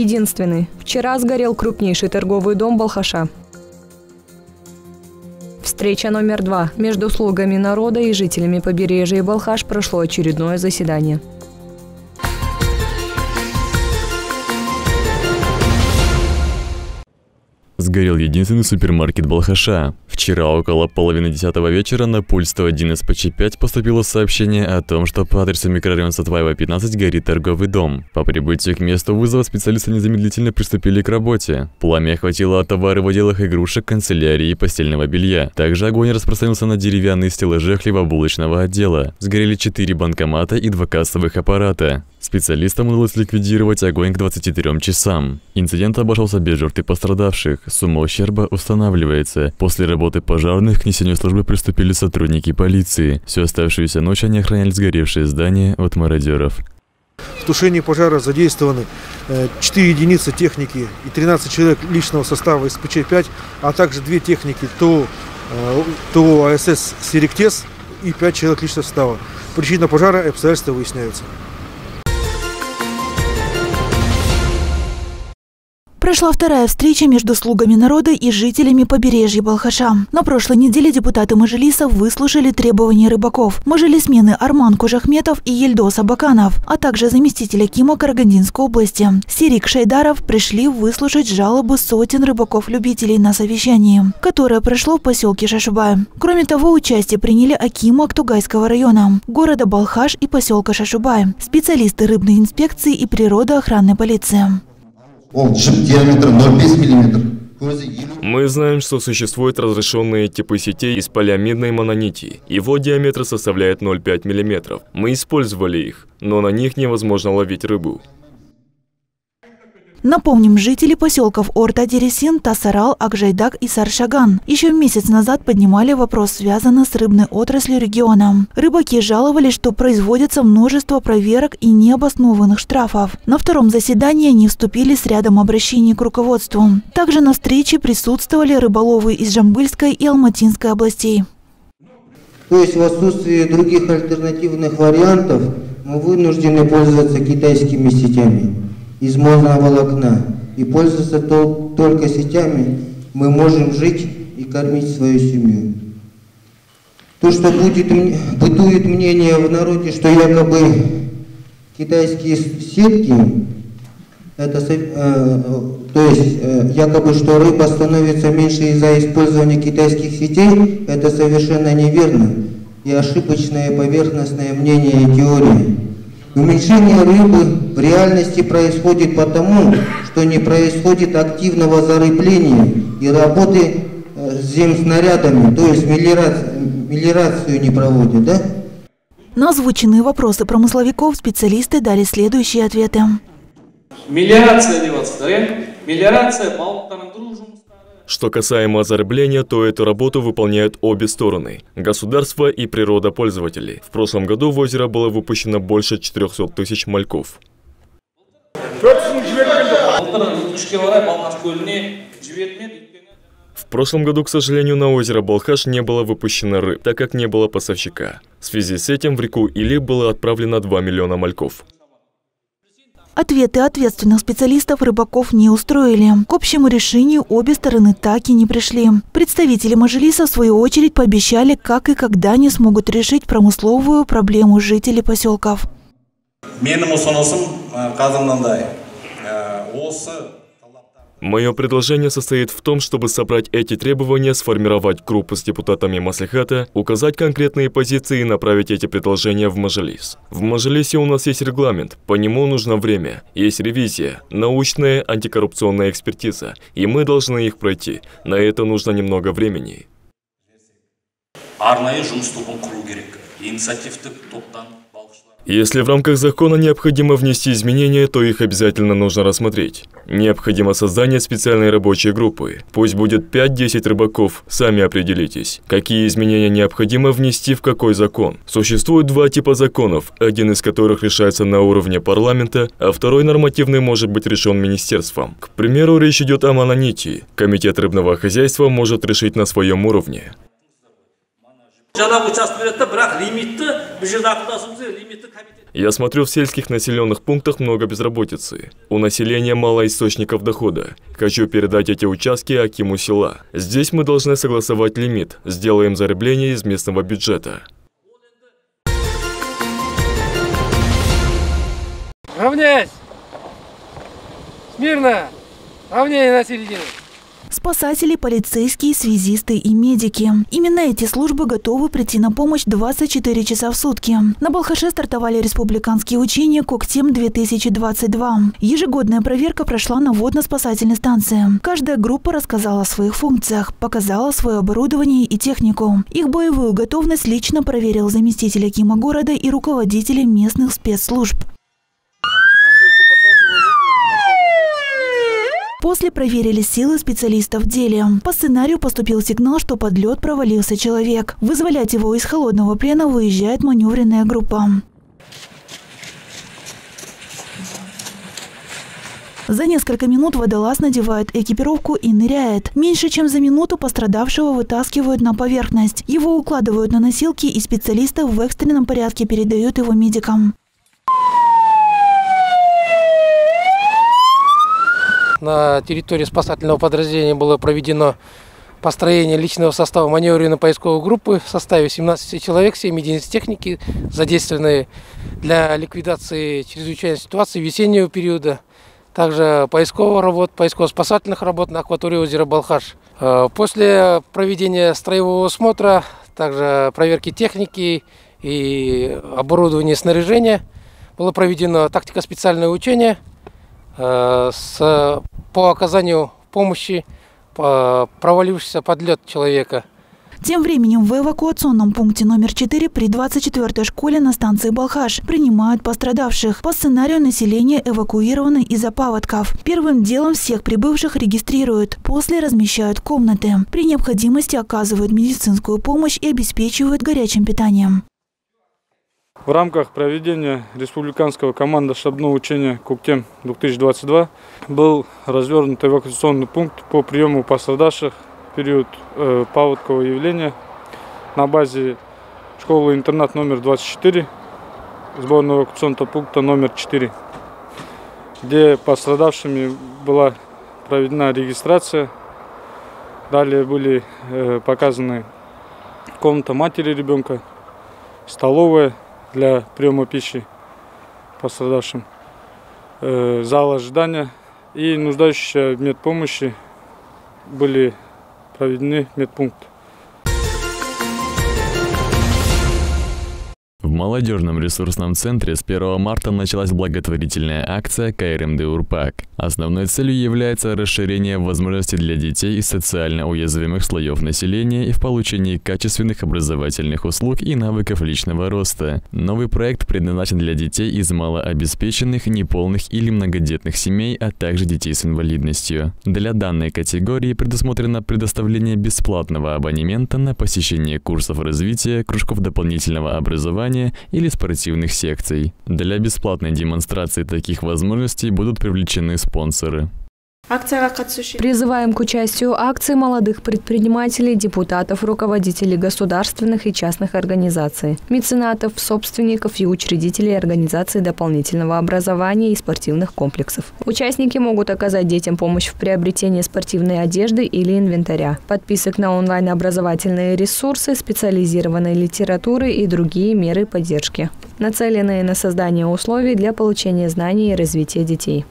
единственный. Вчера сгорел крупнейший торговый дом Балхаша. Встреча номер 2. Между слугами народа и жителями побережья Балхаш прошло очередное заседание. Сгорел единственный супермаркет Балхаша. Вчера около 9:30 вечера на пульт 101СПЧ-5 поступило сообщение о том, что по адресу микрорайон Сатпаева, 15 горит торговый дом. По прибытию к месту вызова специалисты незамедлительно приступили к работе. Пламя охватило товары в отделах игрушек, канцелярии и постельного белья. Также огонь распространился на деревянные стеллажи хлебобулочного отдела. Сгорели 4 банкомата и 2 кассовых аппарата. Специалистам удалось ликвидировать огонь к 23 часам. Инцидент обошелся без жертв и пострадавших. Сумма ущерба устанавливается. После работы пожарных к несению службы приступили сотрудники полиции. Всю оставшуюся ночь они охраняли сгоревшие здания от мародеров. В тушении пожара задействованы 4 единицы техники и 13 человек личного состава СПЧ-5, а также 2 техники ТОО АСС Сиректес и 5 человек личного состава. Причина пожара и обстоятельства выясняются. Прошла вторая встреча между слугами народа и жителями побережья Балхаша. На прошлой неделе депутаты Мажилиса выслушали требования рыбаков, мажилисмены Арман Кужахметов и Ельдос Абаканов, а также заместителя Кима Карагандинской области Сирик Шайдаров пришли выслушать жалобы сотен рыбаков-любителей на совещании, которое прошло в поселке Шашубай. Кроме того, участие приняли акимы Актугайского района, города Балхаш и поселка Шашубай, специалисты рыбной инспекции и природоохранной полиции. Мы знаем, что существуют разрешенные типы сетей из полиамидной мононитии. Его диаметр составляет 0,5 мм. Мы использовали их, но на них невозможно ловить рыбу. Напомним, жители поселков Орта-Дересин, Тасарал, Акжайдак и Саршаган еще месяц назад поднимали вопрос, связанный с рыбной отраслью региона. Рыбаки жаловались, что производится множество проверок и необоснованных штрафов. На втором заседании они вступили с рядом обращений к руководству. Также на встрече присутствовали рыболовы из Жамбылской и Алматинской областей. То есть в отсутствии других альтернативных вариантов мы вынуждены пользоваться китайскими сетями из моноволокна, и пользоваться только сетями мы можем жить и кормить свою семью. То, что бытует мнение в народе, что якобы китайские сетки, якобы что рыба становится меньше из-за использования китайских сетей, это совершенно неверно и ошибочное поверхностное мнение и теория. Уменьшение рыбы в реальности происходит потому, что не происходит активного зарыбления и работы с земснарядами, то есть мелиорацию не проводят, да? На озвученные вопросы промысловиков специалисты дали следующие ответы. Что касаемо зарыбления, то эту работу выполняют обе стороны – государство и природопользователи. В прошлом году в озеро было выпущено больше 400 000 мальков. В прошлом году, к сожалению, на озеро Балхаш не было выпущено рыб, так как не было поставщика. В связи с этим в реку Или было отправлено 2 миллиона мальков. Ответы ответственных специалистов рыбаков не устроили. К общему решению обе стороны так и не пришли. Представители Мажилиса, в свою очередь, пообещали, как и когда они смогут решить промысловую проблему жителей поселков. Мое предложение состоит в том, чтобы собрать эти требования, сформировать группу с депутатами Маслихата, указать конкретные позиции и направить эти предложения в Мажилис. В Мажилисе у нас есть регламент, по нему нужно время, есть ревизия, научная антикоррупционная экспертиза, и мы должны их пройти. На это нужно немного времени. Если в рамках закона необходимо внести изменения, то их обязательно нужно рассмотреть. Необходимо создание специальной рабочей группы. Пусть будет 5-10 рыбаков, сами определитесь, какие изменения необходимо внести в какой закон. Существует 2 типа законов, один из которых решается на уровне парламента, а второй нормативный может быть решен министерством. К примеру, речь идет о мононитии. Комитет рыбного хозяйства может решить на своем уровне. Я смотрю, в сельских населенных пунктах много безработицы. У населения мало источников дохода. Хочу передать эти участки акиму села. Здесь мы должны согласовать лимит. Сделаем зарубление из местного бюджета. Равняйсь! Смирно! Равняй на середину! Спасатели, полицейские, связисты и медики. Именно эти службы готовы прийти на помощь 24 часа в сутки. На Балхаше стартовали республиканские учения «Көктем-2022». Ежегодная проверка прошла на водно-спасательной станции. Каждая группа рассказала о своих функциях, показала свое оборудование и технику. Их боевую готовность лично проверил заместитель акима города и руководители местных спецслужб. После проверили силы специалистов в деле. По сценарию поступил сигнал, что под лед провалился человек. Вызволять его из холодного плена выезжает маневренная группа. За несколько минут водолаз надевает экипировку и ныряет. Меньше чем за минуту пострадавшего вытаскивают на поверхность. Его укладывают на носилки, и специалисты в экстренном порядке передают его медикам. На территории спасательного подразделения было проведено построение личного состава маневренно-поисковой группы в составе 17 человек, 7 единиц техники, задействованные для ликвидации чрезвычайной ситуации весеннего периода, также поисковых работ, поисково-спасательных работ на акватории озера Балхаш. После проведения строевого осмотра, также проверки техники и оборудования и снаряжения было проведено тактико-специальное учение по оказанию помощи провалившегося под лед человека. Тем временем в эвакуационном пункте номер 4 при 24-й школе на станции Балхаш принимают пострадавших. По сценарию население эвакуировано из-за паводков. Первым делом всех прибывших регистрируют, после размещают комнаты. При необходимости оказывают медицинскую помощь и обеспечивают горячим питанием. В рамках проведения республиканского командно-штабного учения «Көктем-2022» был развернут эвакуационный пункт по приему пострадавших в период паводкового явления на базе школы-интернат номер 24, сборного эвакуационного пункта номер 4, где пострадавшими была проведена регистрация. Далее были показаны комната матери ребенка, столовая для приема пищи пострадавшим, зал ожидания и нуждающиеся в медпомощи были проведены медпункты. В молодежном ресурсном центре с 1 марта началась благотворительная акция КРМД Урпак. Основной целью является расширение возможностей для детей из социально уязвимых слоев населения и в получении качественных образовательных услуг и навыков личного роста. Новый проект предназначен для детей из малообеспеченных, неполных или многодетных семей, а также детей с инвалидностью. Для данной категории предусмотрено предоставление бесплатного абонемента на посещение курсов развития, кружков дополнительного образования или спортивных секций. Для бесплатной демонстрации таких возможностей будут привлечены спонсоры. Призываем к участию акции молодых предпринимателей, депутатов, руководителей государственных и частных организаций, меценатов, собственников и учредителей организаций дополнительного образования и спортивных комплексов. Участники могут оказать детям помощь в приобретении спортивной одежды или инвентаря, подписок на онлайн-образовательные ресурсы, специализированной литературы и другие меры поддержки, нацеленные на создание условий для получения знаний и развития детей.